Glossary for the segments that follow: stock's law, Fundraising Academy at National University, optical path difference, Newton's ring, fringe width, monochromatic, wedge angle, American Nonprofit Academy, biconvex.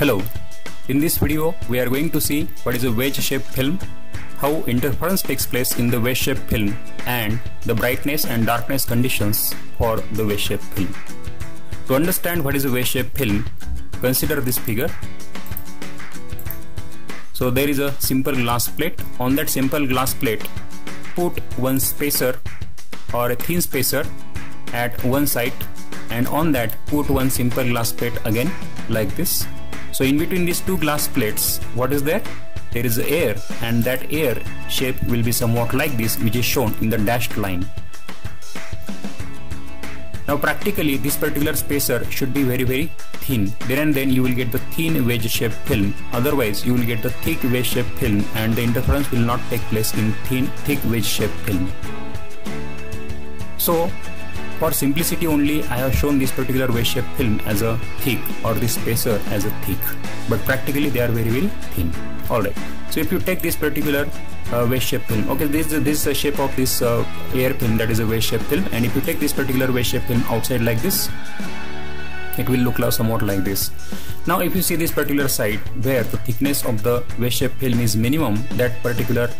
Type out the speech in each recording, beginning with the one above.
Hello, in this video we are going to see what is a wedge-shaped film, how interference takes place in the wedge-shaped film and the brightness and darkness conditions for the wedge-shaped film. To understand what is a wedge-shaped film, consider this figure. So there is a simple glass plate. On that simple glass plate, put one spacer or a thin spacer at one side and on that put one simple glass plate again like this. So in between these two glass plates, what is there? There is air, and that air shape will be somewhat like this, which is shown in the dashed line. Now practically this particular spacer should be very, very thin. There and then you will get the thin wedge-shaped film. Otherwise you will get the thick wedge-shaped film, and the interference will not take place in thick wedge-shaped film. So for simplicity only, I have shown this particular wedge-shaped film as a thick, or this spacer as a thick, but practically they are very, very thin. Alright, so if you take this particular wedge-shaped film, okay, this is the shape of this air film, that is a wedge-shaped film, and if you take this particular wedge-shaped film outside like this, it will look somewhat like this. Now if you see this particular side where the thickness of the wedge-shaped film is minimum, that particular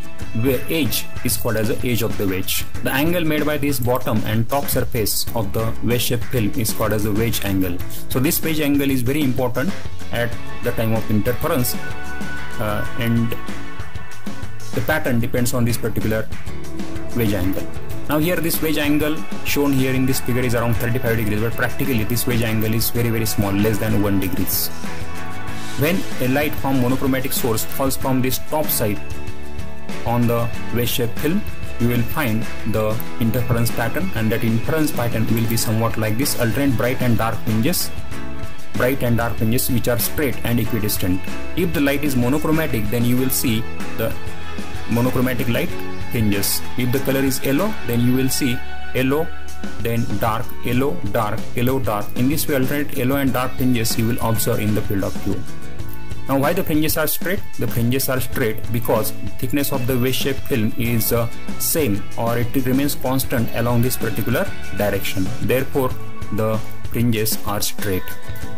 edge is called as the edge of the wedge. The angle made by this bottom and top surface of the wedge-shaped film is called as the wedge angle. So this wedge angle is very important at the time of interference, and the pattern depends on this particular wedge angle. Now here this wedge angle shown here in this figure is around 35 degrees, but practically this wedge angle is very, very small, less than 1 degree. When a light from monochromatic source falls from this top side on the wedge-shaped film, you will find the interference pattern, and that interference pattern will be somewhat like this: alternate bright and dark fringes, which are straight and equidistant. If the light is monochromatic, then you will see the monochromatic light fringes. If the color is yellow, then you will see yellow, then dark, yellow, dark, yellow, dark. In this way, alternate yellow and dark fringes you will observe in the field of view. Now why the fringes are straight? The fringes are straight because the thickness of the wedge-shaped film is same, or it remains constant along this particular direction. Therefore the fringes are straight.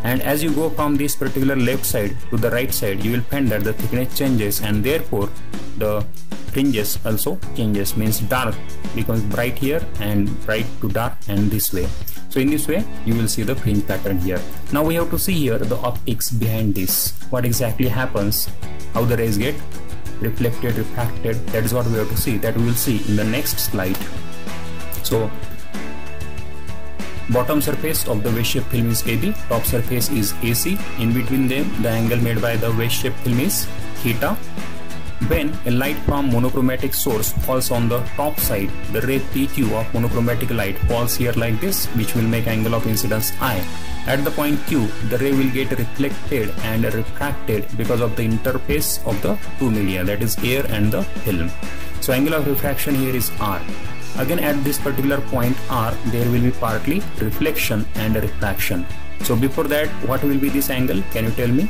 And as you go from this particular left side to the right side, you will find that the thickness changes, and therefore the fringes also changes, means dark becomes bright here and bright to dark and this way. So in this way you will see the fringe pattern here. Now we have to see here the optics behind this. What exactly happens, how the rays get reflected, refracted, that is what we have to see. That we will see in the next slide. So bottom surface of the wedge-shaped film is AB, top surface is AC. In between them, the angle made by the wedge-shaped film is theta. When a light from monochromatic source falls on the top side, the ray PQ of monochromatic light falls here like this, which will make angle of incidence I. At the point Q, the ray will get reflected and refracted because of the interface of the two media, that is air and the film. So angle of refraction here is R. Again at this particular point R, there will be partly reflection and refraction. So before that, what will be this angle? Can you tell me?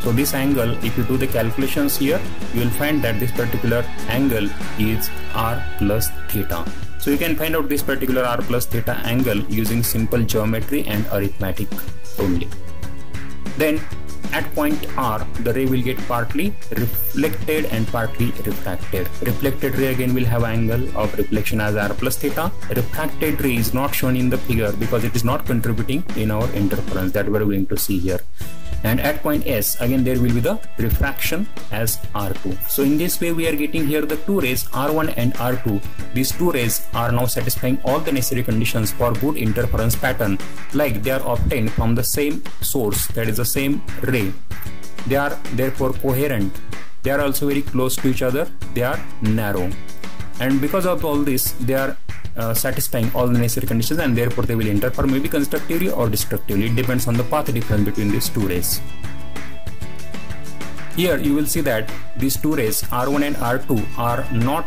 So this angle, if you do the calculations here, you will find that this particular angle is R plus theta. So you can find out this particular R plus theta angle using simple geometry and arithmetic only. Then at point R, the ray will get partly reflected and partly refracted. Reflected ray again will have angle of reflection as R plus theta. Refracted ray is not shown in the figure because it is not contributing in our interference, that we are going to see here. And at point S, again there will be the refraction as R2. So in this way we are getting here the two rays, R1 and R2. These two rays are now satisfying all the necessary conditions for good interference pattern, like they are obtained from the same source, that is the same ray. They are therefore coherent. They are also very close to each other. They are narrow. And because of all this, they are satisfying all the necessary conditions, and therefore they will interfere, maybe constructively or destructively. It depends on the path difference between these two rays. Here you will see that these two rays R1 and R2 are not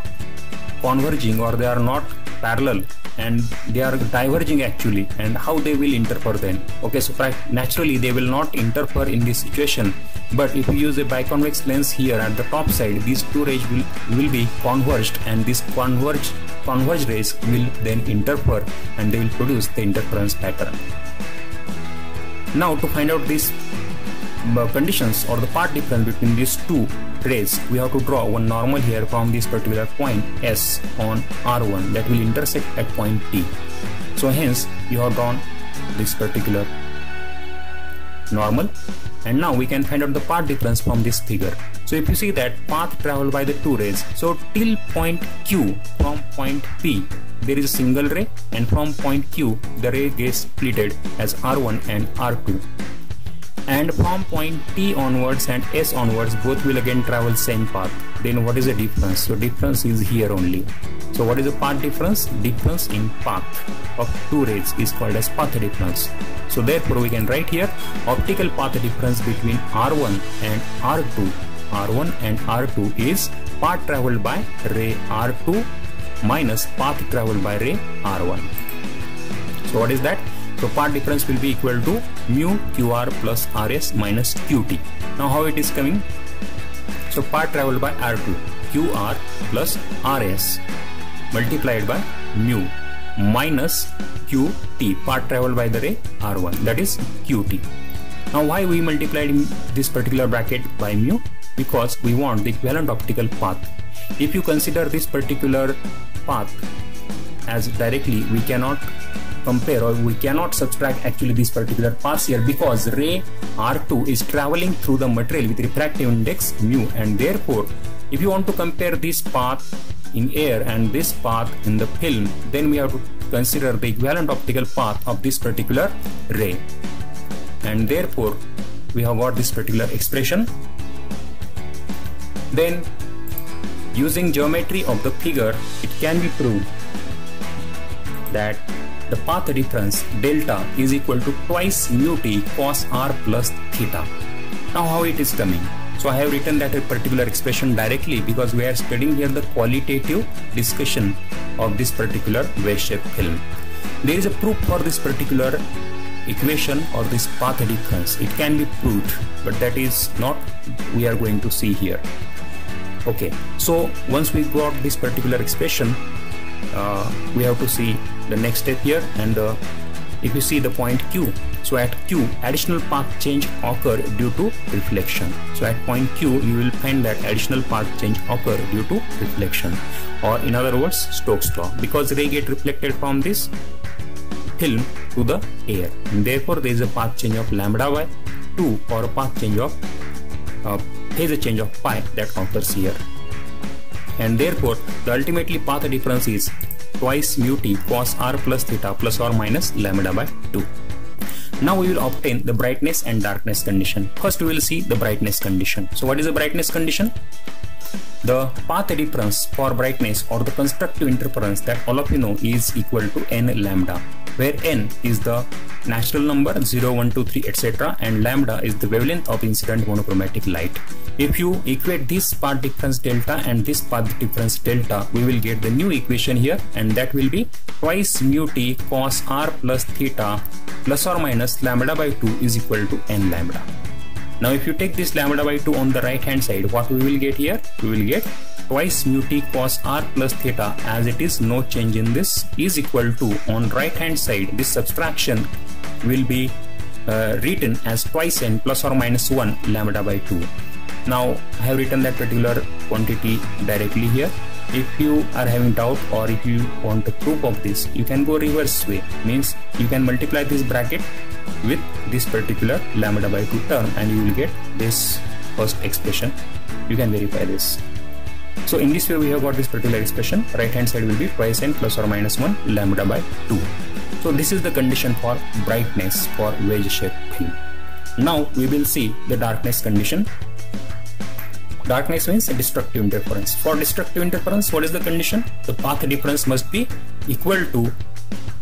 converging, or they are not parallel, and they are diverging actually. And how they will interfere then? Okay, so naturally they will not interfere in this situation, but if you use a biconvex lens here at the top side, these two rays will be converged, and these converged rays will then interfere, and they will produce the interference pattern. Now to find out this conditions or the part difference between these two rays, we have to draw one normal here from this particular point S on R1 that will intersect at point T. So hence you have drawn this particular normal, and now we can find out the path difference from this figure. So if you see that path traveled by the two rays, so till point Q from point P there is a single ray, and from point Q the ray gets splitted as R1 and R2, and from point T onwards and S onwards both will again travel same path. Then what is the difference? So difference is here only. So what is the path difference? Difference in path of two rays is called as path difference. So therefore we can write here optical path difference between R1 and R2. R1 and R2 is path traveled by ray R2 minus path traveled by ray R1. So what is that? So path difference will be equal to mu QR plus RS minus QT. Now how it is coming? So path traveled by R2, QR plus RS multiplied by mu minus QT, path traveled by the ray R1, that is QT. Now why we multiplied this particular bracket by mu? Because we want the equivalent optical path. If you consider this particular path as directly, we cannot compare or we cannot subtract actually this particular path here, because ray R2 is traveling through the material with refractive index mu, and therefore if you want to compare this path in air and this path in the film, then we have to consider the equivalent optical path of this particular ray, and therefore we have got this particular expression. Then using geometry of the figure, it can be proved that the path difference delta is equal to twice mu t cos r plus theta. Now how it is coming? So I have written that particular expression directly because we are studying here the qualitative discussion of this particular wave-shaped film. There is a proof for this particular equation or this path difference. It can be proved, but that is not we are going to see here. Okay, so once we got this particular expression, we have to see the next step here. And if you see the point Q, so at Q additional path change occur due to reflection. So at point Q you will find that additional path change occur due to reflection, or in other words Stokes's law, because ray get reflected from this film to the air, and therefore there is a path change of lambda by 2 or a path change of phase change of pi that occurs here, and therefore the ultimately path difference is twice mu t cos r plus theta plus or minus lambda by 2. Now we will obtain the brightness and darkness condition. First we will see the brightness condition. So what is the brightness condition? The path difference for brightness or the constructive interference that all of you know is equal to n lambda, where n is the natural number 0, 1, 2, 3 etc, and lambda is the wavelength of incident monochromatic light. If you equate this path difference delta and this path difference delta, we will get the new equation here, and that will be twice mu t cos r plus theta plus or minus lambda by 2 is equal to n lambda. Now if you take this lambda by 2 on the right hand side, what we will get here? We will get twice mu t cos r plus theta, as it is no change in this, is equal to on right hand side this subtraction will be written as twice n plus or minus 1 lambda by 2. Now I have written that particular quantity directly here. If you are having doubt or if you want a proof of this, you can go reverse way, means you can multiply this bracket with this particular lambda by 2 term and you will get this first expression. You can verify this. So in this way we have got this particular expression. Right hand side will be twice n plus or minus 1 lambda by 2. So this is the condition for brightness for wedge-shaped film. Now we will see the darkness condition. Darkness means destructive interference. For destructive interference, what is the condition? The path difference must be equal to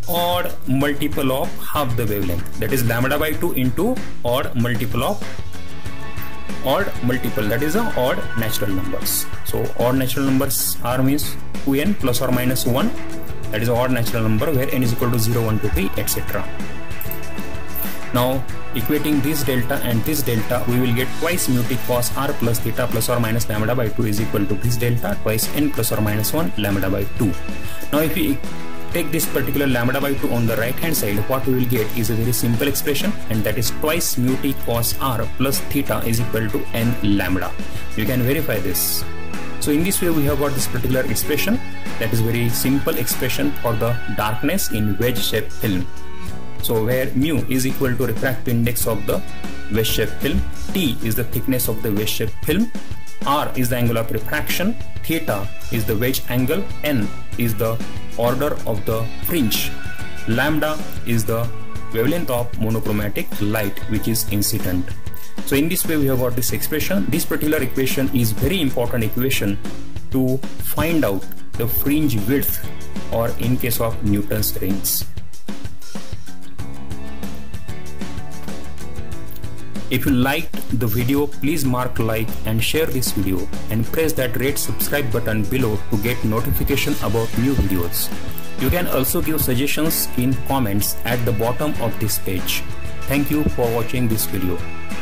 odd multiple of half the wavelength, that is lambda by 2 into odd multiple of odd multiple, that is the odd natural numbers. So odd natural numbers are means 2n plus or minus 1, that is odd natural number where n is equal to 0, 1, 2, 3 etc. Now equating this delta and this delta, we will get twice mu t cos r plus theta plus or minus lambda by 2 is equal to this delta twice n plus or minus 1 lambda by 2. Now if we take this particular lambda by 2 on the right hand side, what we will get is a very simple expression, and that is twice mu t cos r plus theta is equal to n lambda. You can verify this. So in this way we have got this particular expression, that is very simple expression for the darkness in wedge shaped film. So where mu is equal to refractive index of the wedge shaped film, t is the thickness of the wedge shaped film, r is the angle of refraction, theta is the wedge angle, n is the order of the fringe, lambda is the wavelength of monochromatic light which is incident. So in this way we have got this expression. This particular equation is very important equation to find out the fringe width, or in case of Newton's rings. If you liked the video, please mark like and share this video, and press that red subscribe button below to get notification about new videos. You can also give suggestions in comments at the bottom of this page. Thank you for watching this video.